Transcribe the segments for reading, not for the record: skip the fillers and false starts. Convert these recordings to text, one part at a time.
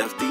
Lefty.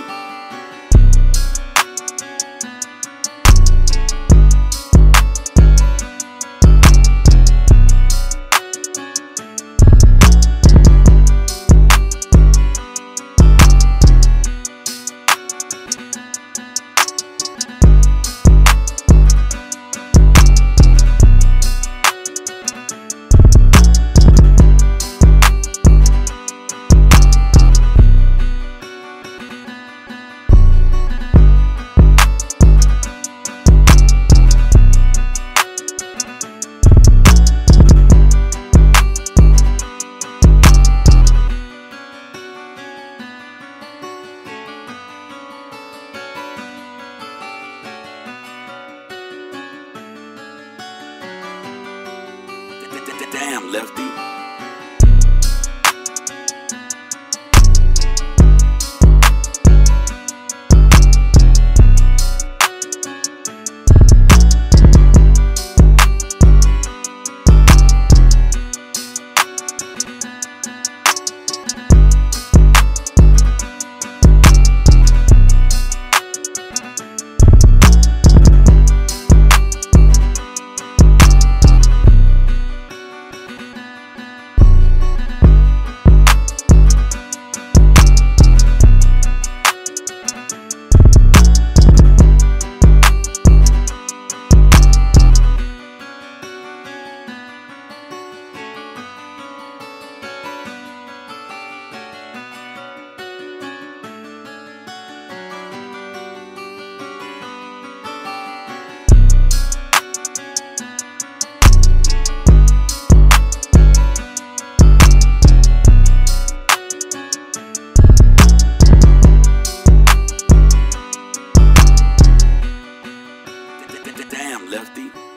Damn, Lefty. Damn, Lefty.